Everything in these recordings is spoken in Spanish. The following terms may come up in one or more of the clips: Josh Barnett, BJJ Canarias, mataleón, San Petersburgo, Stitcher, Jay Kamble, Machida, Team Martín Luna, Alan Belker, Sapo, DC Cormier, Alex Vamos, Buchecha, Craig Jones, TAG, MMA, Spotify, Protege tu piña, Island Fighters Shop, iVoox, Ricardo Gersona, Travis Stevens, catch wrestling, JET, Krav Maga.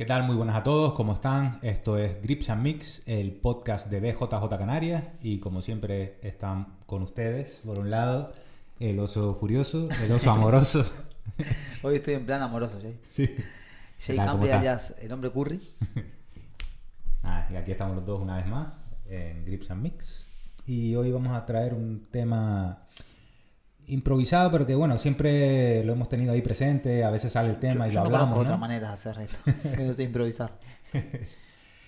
¿Qué tal? Muy buenas a todos, ¿cómo están? Esto es Grips and Mix, el podcast de BJJ Canarias, y como siempre están con ustedes, por un lado, el oso furioso, el oso amoroso. Hoy estoy en plan amoroso, Jay. Sí. Jay cambia el nombre Curry. Y aquí estamos los dos una vez más, en Grips and Mix. Y hoy vamos a traer un tema improvisado, pero que bueno, siempre lo hemos tenido ahí presente, a veces sale el tema y lo hablamos, ¿no? Otra manera de hacer esto, no sé, improvisar.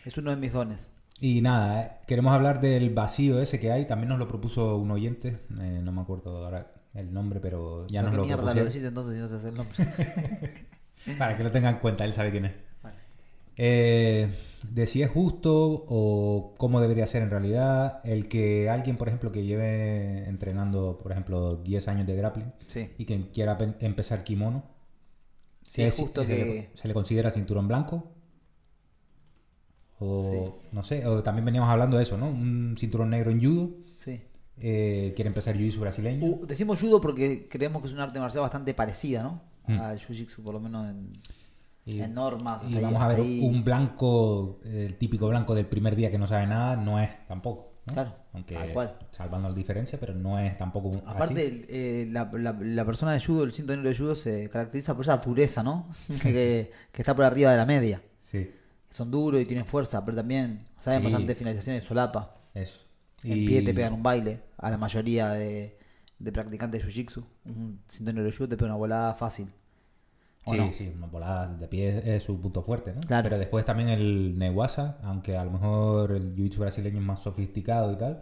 Es uno de mis dones. Y nada, queremos hablar del vacío ese que hay, también nos lo propuso un oyente, no me acuerdo ahora el nombre, pero ya nos lo propusieron. ¿Qué mierda lo decís entonces si no sé el nombre? Para que lo tengan en cuenta, él sabe quién es. Vale. De si es justo o cómo debería ser en realidad el que alguien, por ejemplo, que lleve entrenando, por ejemplo, 10 años de grappling, sí, y que quiera empezar kimono, si es justo que se le considera cinturón blanco o sí, no sé, o también veníamos hablando de eso, ¿no? Un cinturón negro en judo, sí, quiere empezar jiu-jitsu brasileño. Decimos judo porque creemos que es un arte marcial bastante parecida, ¿no? Al jiu-jitsu, por lo menos en... enormas. Y vamos a ver ahí un blanco, el típico blanco del primer día que no sabe nada, no es tampoco, ¿no? Claro. Aunque tal cual, salvando la diferencia, pero no es tampoco un... Aparte, la persona de judo, el cinturón de judo, se caracteriza por esa dureza, ¿no? que está por arriba de la media. Sí. Son duros y tienen fuerza, pero también saben, sí, bastante finalizaciones de solapa. Eso. En pie te pegan un baile a la mayoría de practicantes de jiu-jitsu. Un cinturón de judo te pega una volada fácil. Sí, no, sí, una volada de pie es su punto fuerte, ¿no? Claro. Pero después también el Neuasa, aunque a lo mejor el jiu-jitsu brasileño es más sofisticado y tal,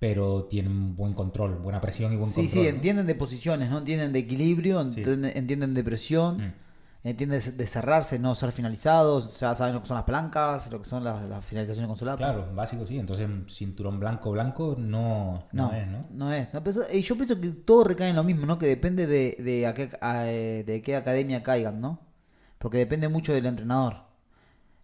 pero tienen buen control, buena presión y buen control. Sí, sí, ¿no? Entienden de posiciones, ¿no? Entienden de equilibrio, sí, entienden de presión, entienden de cerrarse, no ser finalizados, ya saben lo que son las palancas, lo que son las finalizaciones con solapa. Claro, básico, sí. Entonces, cinturón blanco no es, ¿no? No es. No, pero yo pienso que todo recae en lo mismo, ¿no? Que depende de qué academia caigan, ¿no? Porque depende mucho del entrenador.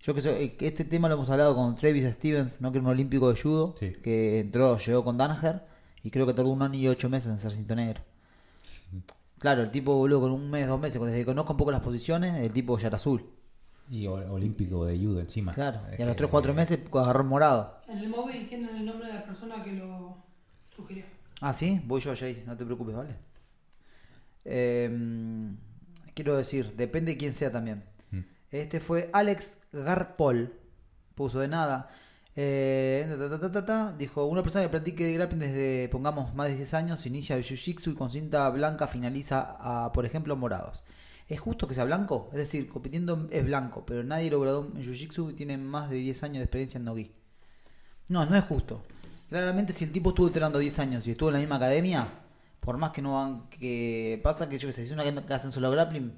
Yo que sé, este tema lo hemos hablado con Travis Stevens, ¿no? Que es un olímpico de judo, sí, que llegó con Danaher y creo que tardó 1 año y 8 meses en ser cinturón negro. Claro, el tipo, boludo, con 1 mes, 2 meses, desde que conozco un poco las posiciones, el tipo ya era azul. Y olímpico de judo encima. Claro, y a los 3 o 4 meses agarró el morado. En el móvil tienen el nombre de la persona que lo sugirió. Ah, ¿sí? Voy yo, Jay, no te preocupes, ¿vale? Quiero decir, depende de quién sea también. Este fue Alex Garpol, puso de nada. Dijo, una persona que practique grappling desde, pongamos, más de 10 años, inicia el jiu-jitsu y con cinta blanca finaliza a, por ejemplo, morados. ¿Es justo que sea blanco? Es decir, compitiendo es blanco, pero nadie lo graduó en jiu-jitsu y tiene más de 10 años de experiencia en nogi. No, no es justo. Claramente, si el tipo estuvo entrenando 10 años y estuvo en la misma academia, por más que no van, que pasa que yo que sé, si es una academia que hacen solo grappling,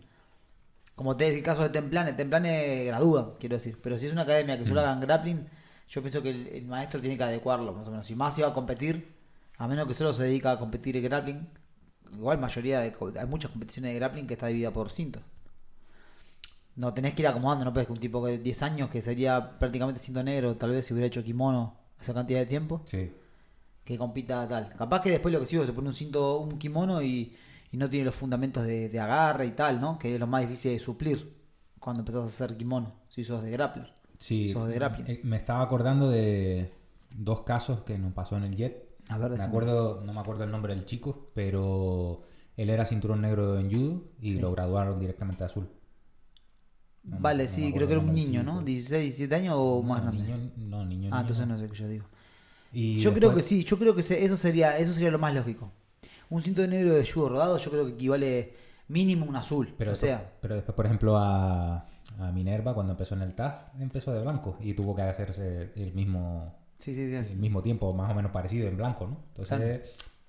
como el caso de Templane gradúa, quiero decir, pero si es una academia que solo hagan grappling, yo pienso que el maestro tiene que adecuarlo, más o menos. Si más se va a competir, a menos que solo se dedica a competir en grappling, igual mayoría hay muchas competiciones de grappling que está dividida por cintos. No, tenés que ir acomodando, no puedes que un tipo de 10 años, que sería prácticamente cinto negro, tal vez si hubiera hecho kimono esa cantidad de tiempo, sí, que compita tal. Capaz que después lo que sigo se pone un kimono y no tiene los fundamentos de agarre y tal, ¿no? Que es lo más difícil de suplir cuando empezás a hacer kimono, si sos de grappler. Sí, me estaba acordando de 2 casos que nos pasó en el JET. No me acuerdo el nombre del chico, pero él era cinturón negro en judo y sí, lo graduaron directamente a azul. Creo que era un niño, ¿no? 16, 17 años o más grande. Niño. Entonces no sé qué yo digo. Creo que sí, yo creo que eso sería lo más lógico. Un cinturón negro de judo rodado, yo creo que equivale mínimo a un azul. Pero después, por ejemplo, a Minerva, cuando empezó en el TAG, empezó de blanco y tuvo que hacerse el mismo tiempo, más o menos parecido, en blanco, ¿no? Entonces,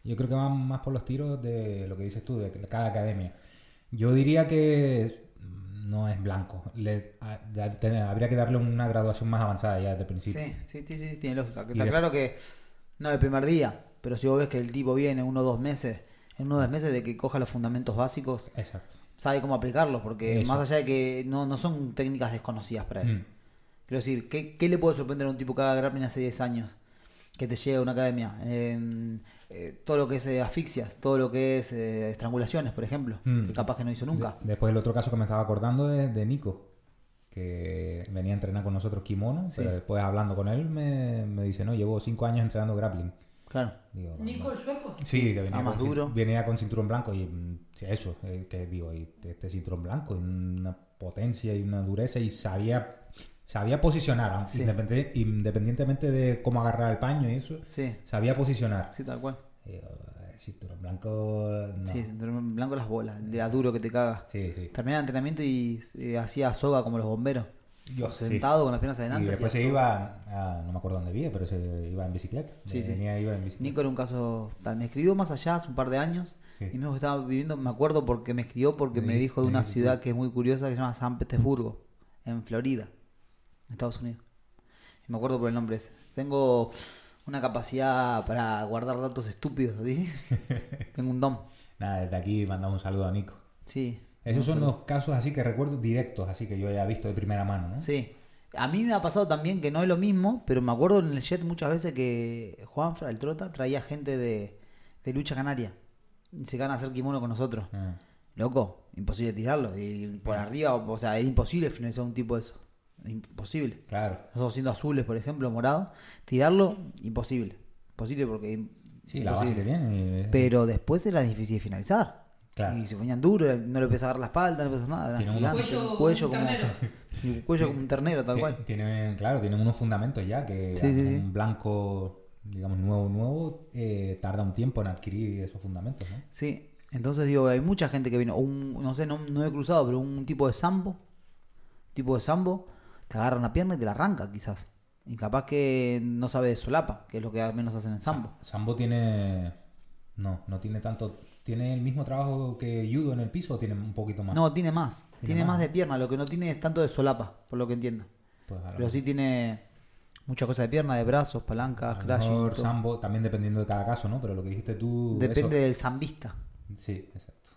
yo creo que van más por los tiros de lo que dices tú, de cada academia. Yo diría que no es blanco. Habría que darle una graduación más avanzada ya desde el principio. Sí, tiene lógica. Está claro que no el primer día, pero si vos ves que el tipo viene 1 o 2 meses, en 1 o 2 meses de que coja los fundamentos básicos. Exacto. Sabe cómo aplicarlos, porque eso, más allá de que no son técnicas desconocidas para él. Quiero decir, ¿qué le puede sorprender a un tipo que haga grappling hace 10 años? Que te llegue a una academia. Todo lo que es asfixias, todo lo que es estrangulaciones, por ejemplo, que capaz que no hizo nunca. Después el otro caso que me estaba acordando es de Nico. que venía a entrenar con nosotros Kimono, sí, pero después hablando con él me dice, no, llevo 5 años entrenando grappling. Claro. Digo, ¿Nico el sueco? Sí, que venía, venía con cinturón blanco y eso, que digo, y este cinturón blanco, y una potencia y una dureza, y sabía posicionar, sí, independientemente de cómo agarrar el paño y eso, sí, sabía posicionar. Sí, tal cual. Cinturón blanco... No. Sí, cinturón blanco las bolas, de la duro que te cagas. Sí, sí. Terminaba el entrenamiento y hacía soga como los bomberos. Yo, sentado, sí, con las piernas adelante. Y después se iba, no me acuerdo dónde vivía, pero se iba en bicicleta. Sí, iba en bicicleta. Nico era un caso tal. Me escribió más allá hace un par de años, sí, y me dijo que estaba viviendo, me acuerdo porque me escribió, porque me dijo de una ciudad que es muy curiosa, que se llama San Petersburgo, en Florida, Estados Unidos. Y me acuerdo por el nombre ese. Tengo una capacidad para guardar datos estúpidos, ¿sí? Tengo un don. Nada, desde aquí mandamos un saludo a Nico. Sí. Esos son los casos así que recuerdo directos, así que yo ya he visto de primera mano, ¿no? Sí. A mí me ha pasado también que no es lo mismo, pero me acuerdo en el JET muchas veces que Juanfra, el Trota, traía gente de lucha canaria. Se iban a hacer kimono con nosotros. Loco, imposible tirarlo. Y por arriba, o sea, es imposible finalizar un tipo de eso. Imposible. Claro. Nosotros siendo azules, por ejemplo, morados, tirarlo, imposible. Imposible porque... Sí, la base que tiene. Pero después era difícil de finalizar. Claro. Y se ponían duro, no le empezaba a agarrar la espalda, no le empezaba nada. Tiene un cuello como un cuello como un ternero, tal cual. Claro, tienen unos fundamentos ya que un blanco, digamos, nuevo, tarda un tiempo en adquirir esos fundamentos, ¿no? Sí, entonces digo, hay mucha gente que viene, no sé, no he cruzado, pero un tipo de sambo, te agarra una pierna y te la arranca quizás. Y capaz que no sabe de solapa, que es lo que al menos hacen en sambo. Sambo tiene... No tiene tanto... ¿Tiene el mismo trabajo que judo en el piso o tiene un poquito más? No, tiene más. Tiene más de pierna. Lo que no tiene es tanto de solapa, por lo que entiendo. Pues pero sí tiene muchas cosas de pierna, de brazos, palancas, crashing. Mejor sambo, también dependiendo de cada caso, ¿no? Pero lo que dijiste tú... Depende del sambista. Sí, exacto.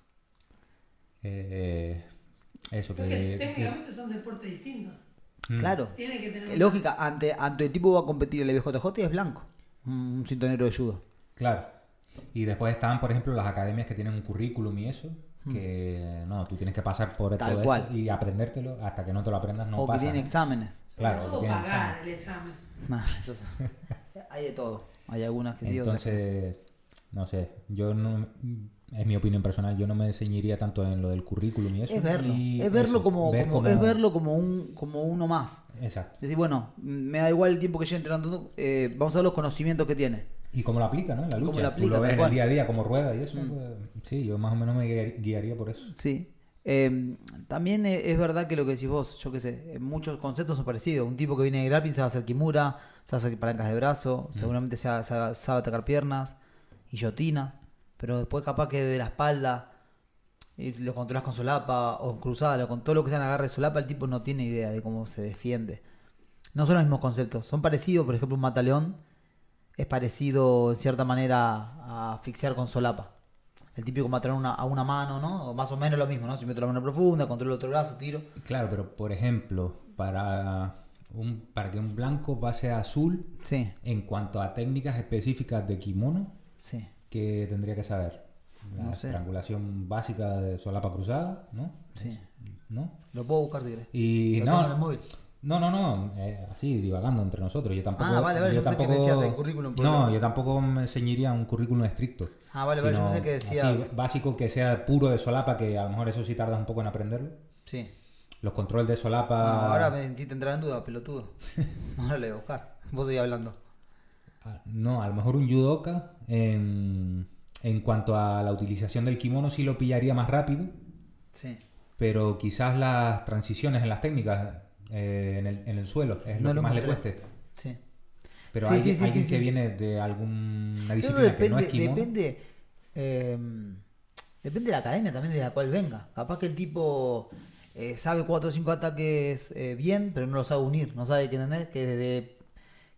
Eso que... Porque técnicamente son deportes distintos. Claro. Tiene que tener... Lógica, ante el tipo que va a competir el BJJ es blanco. Un cintonero de judo. Claro. Y después están, por ejemplo, las academias que tienen un currículum y eso, que no, tú tienes que pasar por todo esto y aprendértelo, hasta que no te lo aprendas no pasa. O que tienen exámenes. Claro, o pagar el examen. Nah, entonces, hay de todo. Hay algunas que sí, otras. Entonces, no sé, yo no, es mi opinión personal, yo no me ceñiría tanto en lo del currículum y eso. Es verlo como uno más. Exacto. Es decir, bueno, me da igual el tiempo que lleve entrenando, vamos a ver los conocimientos que tiene. Y cómo lo aplica, ¿no? En la lucha. Lo aplica, tú lo ves en el día a día, cómo rueda y eso. Sí, yo más o menos me guiaría por eso. Sí. También es verdad que lo que decís vos, yo qué sé, muchos conceptos son parecidos. Un tipo que viene de grappling se va a hacer kimura, se va a hacer palancas de brazo, seguramente se va a atacar piernas, guillotinas, pero después capaz que de la espalda lo controlas con solapa o cruzada, con todo lo que sean agarre solapa, el tipo no tiene idea de cómo se defiende. No son los mismos conceptos, son parecidos, por ejemplo, un mataleón es parecido en cierta manera a asfixiar con solapa. El típico mataleón a una mano, ¿no? O más o menos lo mismo, ¿no? Si meto la mano profunda, controlo el otro brazo, tiro. Claro, pero por ejemplo, para que un blanco pase a azul, sí, en cuanto a técnicas específicas de kimono, sí, ¿qué tendría que saber? La triangulación básica de solapa cruzada, ¿no? Sí. ¿No? Lo puedo buscar, diré. Y no... No, así divagando entre nosotros. Yo tampoco. Ah, vale, yo tampoco, sé que decías el currículum. No, yo tampoco me ceñiría un currículum estricto. Ah, vale, yo no sé que decías. Así, básico que sea puro de solapa, que a lo mejor eso sí tarda un poco en aprenderlo. Sí. Los controles de solapa. No, ahora me hiciste entrar en duda, pelotudo. Ahora le voy a buscar. Vos seguís hablando. No, a lo mejor un judoka en cuanto a la utilización del kimono sí lo pillaría más rápido. Sí. Pero quizás las transiciones en las técnicas. En el suelo, es lo que más le cueste. Sí. Pero sí, alguien que viene de alguna disciplina depende, que no es kimono. Depende de la academia también de la cual venga. Capaz que el tipo sabe 4 o 5 ataques bien, pero no los sabe unir. No sabe qué entender, que desde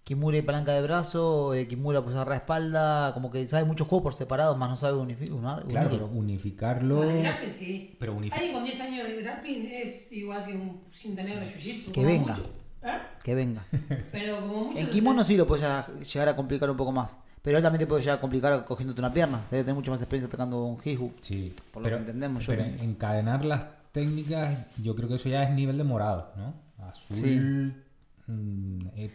kimura y palanca de brazo, de kimura pues agarra espalda, como que sabe muchos juegos por separado, más no sabe unificar. Claro, pero unificarlo... Bueno, el grappling sí. Pero alguien con 10 años de grappling es igual que un cintanero de jiu-jitsu. Que venga. Mucho. ¿Eh? Que venga. Pero como mucho... En kimono sí lo puedes llegar a complicar un poco más. Pero él también te puede llegar a complicar cogiéndote una pierna. Debe tener mucha más experiencia atacando un hip-hook. Sí. Por lo que entendemos. Pero encadenar las técnicas, yo creo que eso ya es nivel de morado, ¿no? Azul... Sí.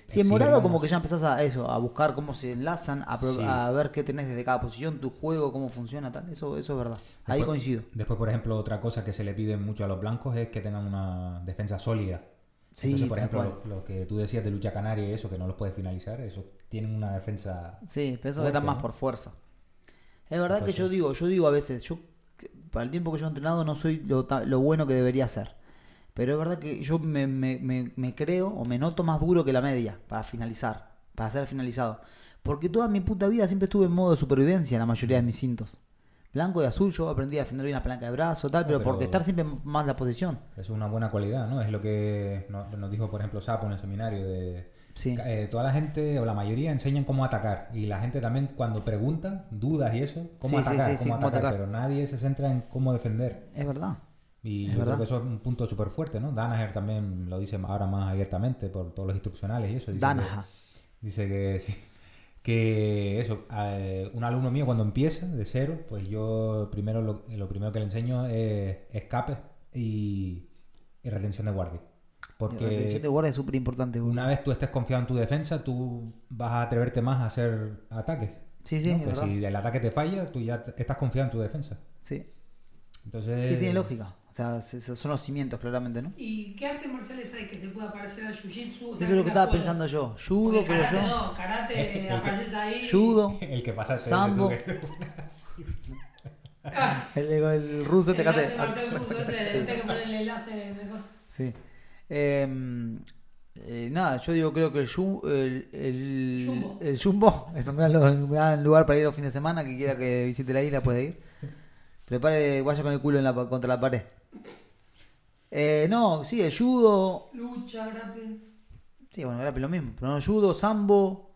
Si en morado como que ya empezás a eso, a buscar cómo se enlazan, a ver qué tenés desde cada posición, tu juego, cómo funciona, tal. Eso es verdad. Después, ahí coincido. Después, por ejemplo, otra cosa que se le pide mucho a los blancos es que tengan una defensa sólida. Sí, entonces, por ejemplo, lo que tú decías de lucha canaria y eso, que no los puedes finalizar, eso tienen una defensa. Sí, pero eso fuerte, que están más, ¿no?, por fuerza. Es verdad. Entonces, que yo digo a veces, yo para el tiempo que yo he entrenado no soy lo bueno que debería ser. Pero es verdad que yo me creo o me noto más duro que la media para finalizar, para ser finalizado. Porque toda mi puta vida siempre estuve en modo de supervivencia en la mayoría de mis cintos. Blanco y azul, yo aprendí a defender bien la palanca de brazo, tal, pero porque estar siempre más la posición. Eso es una buena cualidad, ¿no? Es lo que nos dijo, por ejemplo, Sapo en el seminario de... Sí. Toda la gente o la mayoría enseñan cómo atacar, y la gente también cuando pregunta, dudas y eso, cómo atacar, pero nadie se centra en cómo defender. Es verdad. Y yo creo que eso es un punto súper fuerte, ¿no? Danaher también lo dice ahora más abiertamente por todos los instruccionales y eso. Dice que un alumno mío cuando empieza de cero, pues yo primero lo primero que le enseño es escape y retención de guardia. Porque la retención de guardia es súper importante. Una vez tú estés confiado en tu defensa, tú vas a atreverte más a hacer ataques. Sí, sí, ¿no? Que si el ataque te falla, tú ya estás confiado en tu defensa. Sí. Entonces... Sí, tiene lógica. O sea, son los cimientos, claramente, ¿no? ¿Y qué artes marciales hay que se pueda parecer al jiu-jitsu? O sea, eso es lo que estaba pensando yo. Judo, creo yo. No, karate, apareces ahí. Judo. El que pasa sambo. El ruso te casé. El arte marcial ruso ese, tenés que poner el enlace mejor. Sí. Nada, yo digo, creo que el jumbo es un gran lugar para ir los fines de semana. Que quiera que visite la isla puede ir. Prepare, vaya con el culo contra la pared. No, sí, el judo. Lucha, grappling. Sí, bueno, grappling lo mismo. Pero no, judo, sambo.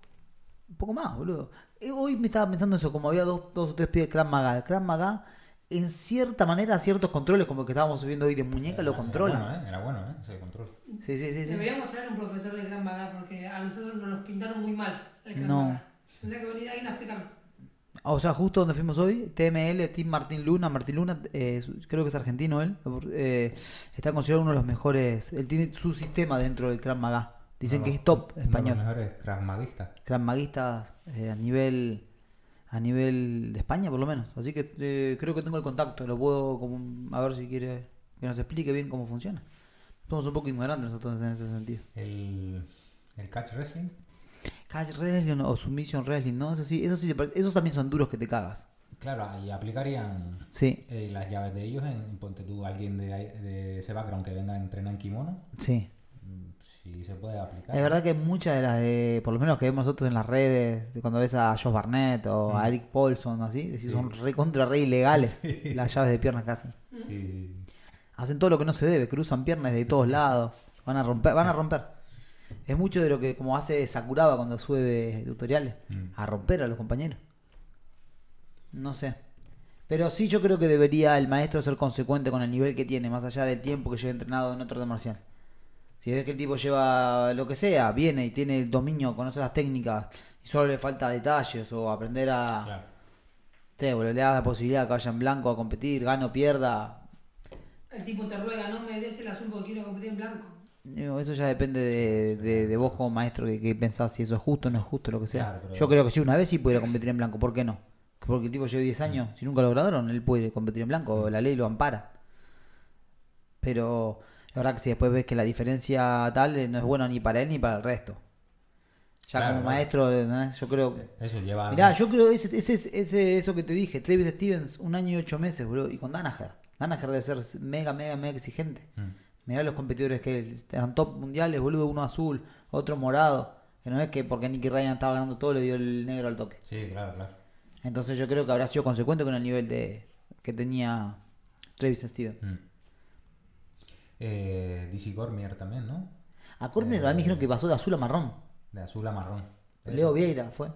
Un poco más, boludo. Hoy me estaba pensando eso, como había dos o tres pies de Krav Maga. El Krav Maga, en cierta manera, ciertos controles, como el que estábamos viendo hoy de muñeca, lo controlan. Era bueno, ¿eh? Ese control. Sí, sí, sí. Deberíamos traer un profesor de Krav Maga, porque a nosotros nos los pintaron muy mal. El Krav Maga. Tendría que venir ahí y nos explican. O sea, justo donde fuimos hoy, TML, Team Martín Luna, creo que es argentino él, está considerado uno de los mejores. Él tiene su sistema dentro del Krav Maga. Dicen que es top español. Uno de los mejores Krav Maguistas a nivel de España, por lo menos. Así que creo que tengo el contacto, lo puedo, a ver si quiere que nos explique bien cómo funciona. Somos un poco ignorantes nosotros en ese sentido. ¿El catch wrestling? Catch wrestling o submission wrestling, ¿no? Esos también son duros que te cagas. Claro, y aplicarían las llaves de ellos en, ponte tú, alguien de ese background que venga a entrenar en kimono. Sí. Sí, se puede aplicar. Es verdad que muchas de las por lo menos que vemos nosotros en las redes, cuando ves a Josh Barnett o a Eric Paulson, así, son re ilegales las llaves de piernas que hacen. Sí. Hacen todo lo que no se debe, cruzan piernas de todos lados, van a romper. Es mucho de lo que como hace Sakuraba cuando sube tutoriales, a romper a los compañeros. No sé. Pero sí, yo creo que debería el maestro ser consecuente con el nivel que tiene, más allá del tiempo que lleva entrenado en otro arte marcial. Si ves que el tipo lleva lo que sea, viene y tiene el dominio, conoce las técnicas, y solo le falta detalles o aprender a... Claro. Le das la posibilidad de que vaya en blanco a competir, gano, pierda. El tipo te ruega, no me des el asunto que quiero competir en blanco. Eso ya depende de vos como maestro, que pensás si eso es justo o no es justo, lo que sea. Claro, yo creo que sí, una vez sí pudiera competir en blanco, ¿por qué no? Porque el tipo lleva 10 años, si nunca lo lograron, él puede competir en blanco, la ley lo ampara. Pero la verdad que si después ves que la diferencia tal no es bueno ni para él ni para el resto. Ya claro, como maestro, ¿no? Yo creo... Eso lleva... Mirá, yo creo eso que te dije, Travis Stevens, 1 año y 8 meses, bro, y con Danaher. Danaher debe ser mega exigente. Mirá los competidores que eran top mundiales, boludo, uno azul, otro morado. Que no es que porque Nicky Ryan estaba ganando todo le dio el negro al toque. Sí, claro. Entonces yo creo que habrá sido consecuente con el nivel que tenía Travis Stevens. DC Cormier también, ¿no? A Cormier también me dijeron que pasó de azul a marrón. De azul a marrón. Leo Vieira fue.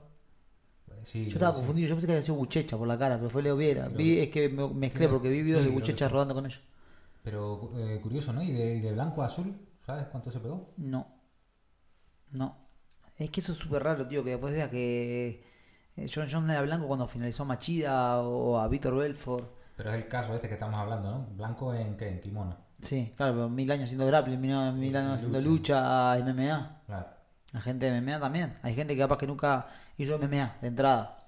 Sí, yo estaba confundido, yo pensé que había sido Buchecha por la cara, pero fue Leo Vieira. Es que me mezclé porque vi videos de Buchecha rodando con ellos. Pero curioso, ¿no? ¿Y de blanco a azul? ¿Sabes cuánto se pegó? No. Es que eso es súper raro, tío. Que después veas que John era blanco cuando finalizó Machida o a Víctor Belfort. Pero es el caso este que estamos hablando, ¿no? Blanco en kimono. Sí, claro, pero 1000 años haciendo grappling, 1000 años haciendo lucha, MMA. Claro. La gente de MMA también. Hay gente que capaz que nunca hizo MMA de entrada.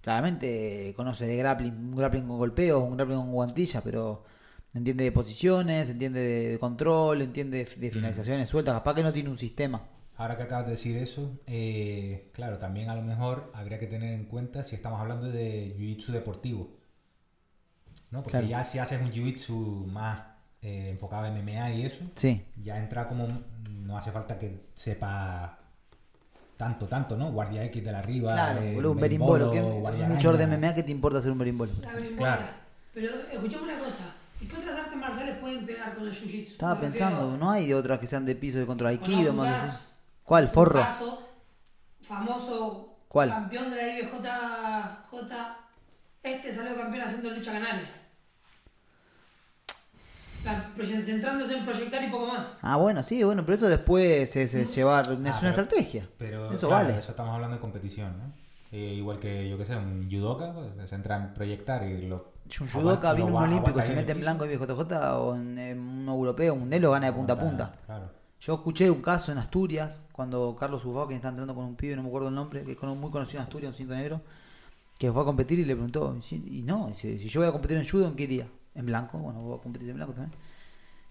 Claramente conoce de grappling, un grappling con golpeos, un grappling con guantilla, pero entiende de posiciones, entiende de control, entiende de finalizaciones sueltas. Capaz que no tiene un sistema. Ahora que acabas de decir eso, claro, también a lo mejor habría que tener en cuenta si estamos hablando de jiu-jitsu deportivo, ¿no? Porque claro, ya si haces un jiu-jitsu más enfocado en MMA y eso, sí, ya entra como, no hace falta que sepa tanto, ¿no? Guardia X de la arriba, claro, un berimbolo, un luchador de MMA, ¿qué te importa hacer un berimbolo? Claro. Pero escuchame una cosa, ¿y qué otras artes marciales pueden pegar con el jiu-jitsu? Estaba pensando, no hay de otras que sean de piso, de contra aikido, más así. ¿Cuál? Forro. Caso, famoso. ¿Cuál? Campeón de la IBJJ. Este salió campeón haciendo lucha canaria. Centrándose en proyectar y poco más. Ah, bueno, sí, bueno, pero eso después es llevar. Es una estrategia. Pero eso claro, vale. Eso estamos hablando de competición, ¿no? Igual que, yo qué sé, un judoka, pues, se entra en proyectar y lo. Un judoka viene un olímpico, se mete en blanco en IBJJ o en un europeo, un nelo, gana de punta a punta. Claro. Yo escuché un caso en Asturias, cuando Carlos Ufó, que está entrando con un pibe, no me acuerdo el nombre, que es muy conocido en Asturias, un cinto negro, que fue a competir y le preguntó, y no, dice, si yo voy a competir en judo, ¿en qué iría? En blanco, bueno, voy a competir en blanco también.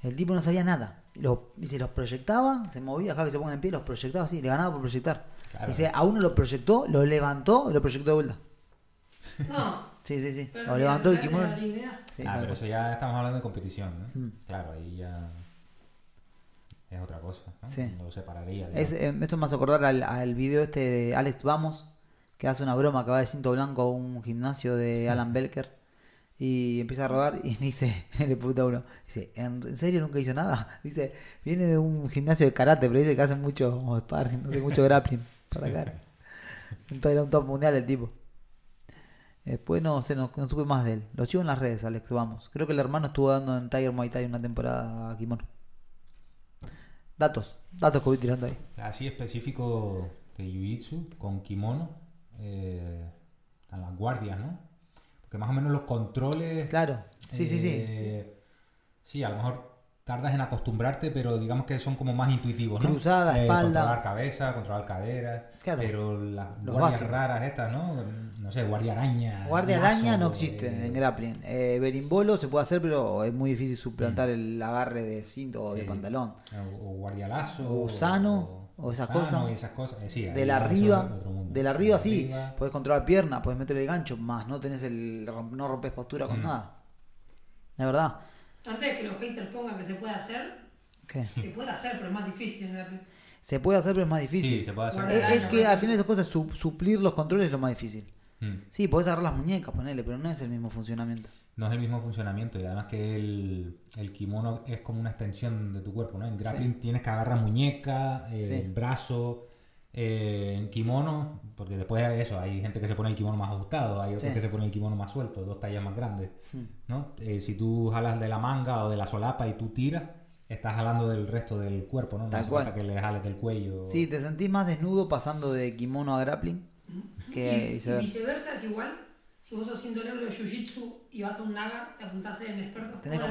El tipo no sabía nada. Dice, los proyectaba, se movía, dejaba que se pongan en pie, los proyectaba así, le ganaba por proyectar. Claro. Dice, a uno lo proyectó, lo levantó y lo proyectó de vuelta. No. Sí. Pero lo levantó y quemó. Sí, claro. Pero eso ya estamos hablando de competición, ¿no? Claro, ahí ya... Es otra cosa, ¿no? Sí. Lo separaría. Esto me hace acordar al video este de Alex Vamos, que hace una broma que va de cinto blanco a un gimnasio de Alan Belker y empieza a rodar y dice, le pregunta a uno, dice, ¿en serio nunca hizo nada? Dice, viene de un gimnasio de karate, pero dice que hace mucho sparring, no sé, mucho grappling para acá. Entonces era un top mundial el tipo. Después no supe más de él. Lo sigo en las redes, Alex Vamos. Creo que el hermano estuvo dando en Tiger Muay Thai una temporada a kimono. Datos que voy tirando ahí. Así específico de jiu-jitsu, con kimono, a las guardias, ¿no? Porque más o menos los controles... Claro, sí, a lo mejor tardas en acostumbrarte, pero digamos que son como más intuitivos, ¿no? Cruzada, espalda... Controlar cabeza, controlar caderas, claro, pero las guardias básicos, raras estas, ¿no? No sé, guardia araña... Guardia araña no existe en grappling. Berimbolo se puede hacer, pero es muy difícil suplantar el agarre de cinto o de pantalón. O guardia lazo... O gusano, o esas cosas. De la arriba, sí. Podés controlar pierna, podés meter el gancho, más no tenés no rompes postura con nada. De verdad. Antes de que los haters pongan que se puede hacer... ¿Qué? Se puede hacer, pero es más difícil en grappling. Se puede hacer, pero es más difícil. Sí, se puede hacer. Es que al final esas cosas, suplir los controles es lo más difícil. Sí, podés agarrar las muñecas, ponele, pero no es el mismo funcionamiento. No es el mismo funcionamiento, y además que el kimono es como una extensión de tu cuerpo, ¿no? En grappling tienes que agarrar muñeca, el brazo, en kimono, porque después de eso hay gente que se pone el kimono más ajustado, hay otros que se pone el kimono más suelto, 2 tallas más grandes, ¿no? Si tú jalas de la manga o de la solapa y tú tiras, estás jalando del resto del cuerpo, ¿no? No hace falta que le jales del cuello. Sí, te sentís más desnudo pasando de kimono a grappling. Que y viceversa es igual. Si vos sos cinto negro de jiu-jitsu y vas a un naga, te apuntás en experto. Tenés que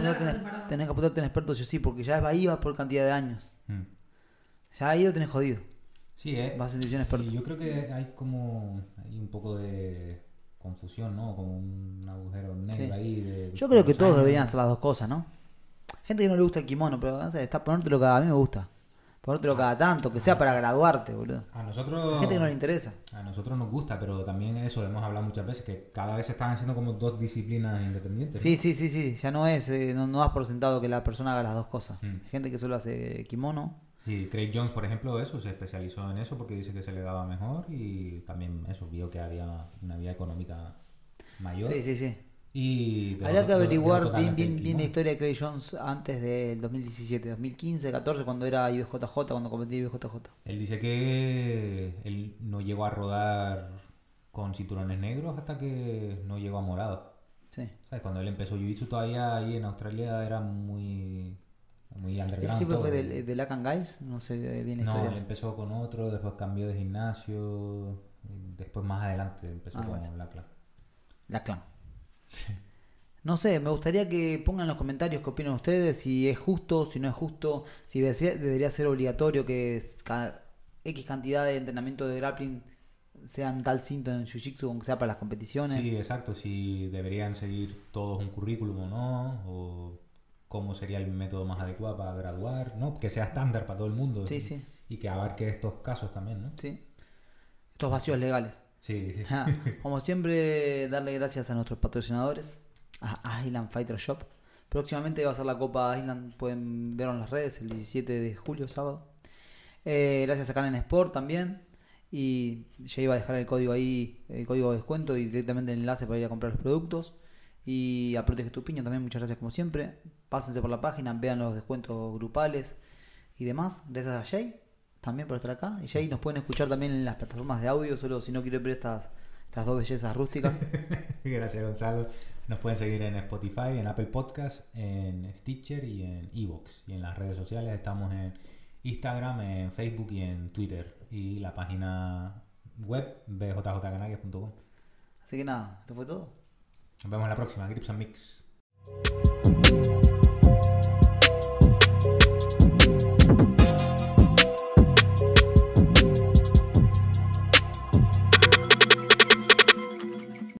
apuntarte en experto, sí, porque ya vas por cantidad de años. Ya ahí lo tenés jodido. Sí, vas en división experto. Yo creo que hay como un poco de confusión, ¿no? Como un agujero negro ahí. Yo creo que todos deberían hacer las dos cosas, ¿no? Gente que no le gusta el kimono, pero no sé, está ponértelo a mí me gusta. Ponértelo cada tanto, que sea para graduarte, boludo. A nosotros... Hay gente que no le interesa. A nosotros nos gusta, pero también eso lo hemos hablado muchas veces, que cada vez se están haciendo como 2 disciplinas independientes. Sí, ¿no? Sí. Ya no es... no das por sentado que la persona haga las dos cosas. Hay gente que solo hace kimono. Sí, Craig Jones, por ejemplo, se especializó en eso porque dice que se le daba mejor y también eso, vio que había una vía económica mayor. Sí. Y habría que averiguar bien la historia de Craig Jones antes del 2017, 2015, 14, cuando era IBJJ, cuando competía IBJJ. Él dice que él no llegó a rodar con cinturones negros hasta que no llegó a morado. Sí. ¿Sabes? Cuando él empezó jiu-jitsu todavía ahí en Australia era muy underground. ¿Siempre fue de La Clan Guys? No sé bien la historia. No, él empezó con otro, después cambió de gimnasio, después más adelante empezó con La Clan. No sé, me gustaría que pongan en los comentarios qué opinan ustedes, si es justo, si no es justo, si debería ser obligatorio que X cantidad de entrenamiento de grappling sean tal cinto en jiu-jitsu, aunque sea para las competiciones. Sí, exacto, si deberían seguir todos un currículum o no, o cómo sería el método más adecuado para graduar, ¿no? Que sea estándar para todo el mundo. Sí, sí. Y que abarque estos casos también, ¿no? Sí. Estos vacíos legales. Sí, sí. Como siempre, darle gracias a nuestros patrocinadores, a Island Fighter Shop. Próximamente va a ser la Copa Island, pueden verlo en las redes, el 17 de julio, sábado. Gracias a Canon Sport también. Y ya iba a dejar el código ahí, el código de descuento y directamente el enlace para ir a comprar los productos. Y a Protege tu Piña también, muchas gracias como siempre. Pásense por la página, vean los descuentos grupales y demás. Gracias a Jay también por estar acá. Y Jay nos pueden escuchar también en las plataformas de audio, solo si no quiero ver estas dos bellezas rústicas. Gracias, Gonzalo. Nos pueden seguir en Spotify, en Apple Podcast, en Stitcher y en iVoox. Y en las redes sociales estamos en Instagram, en Facebook y en Twitter. Y la página web bjjcanarias.com. Así que nada, esto fue todo. Nos vemos en la próxima, Grips and Mix.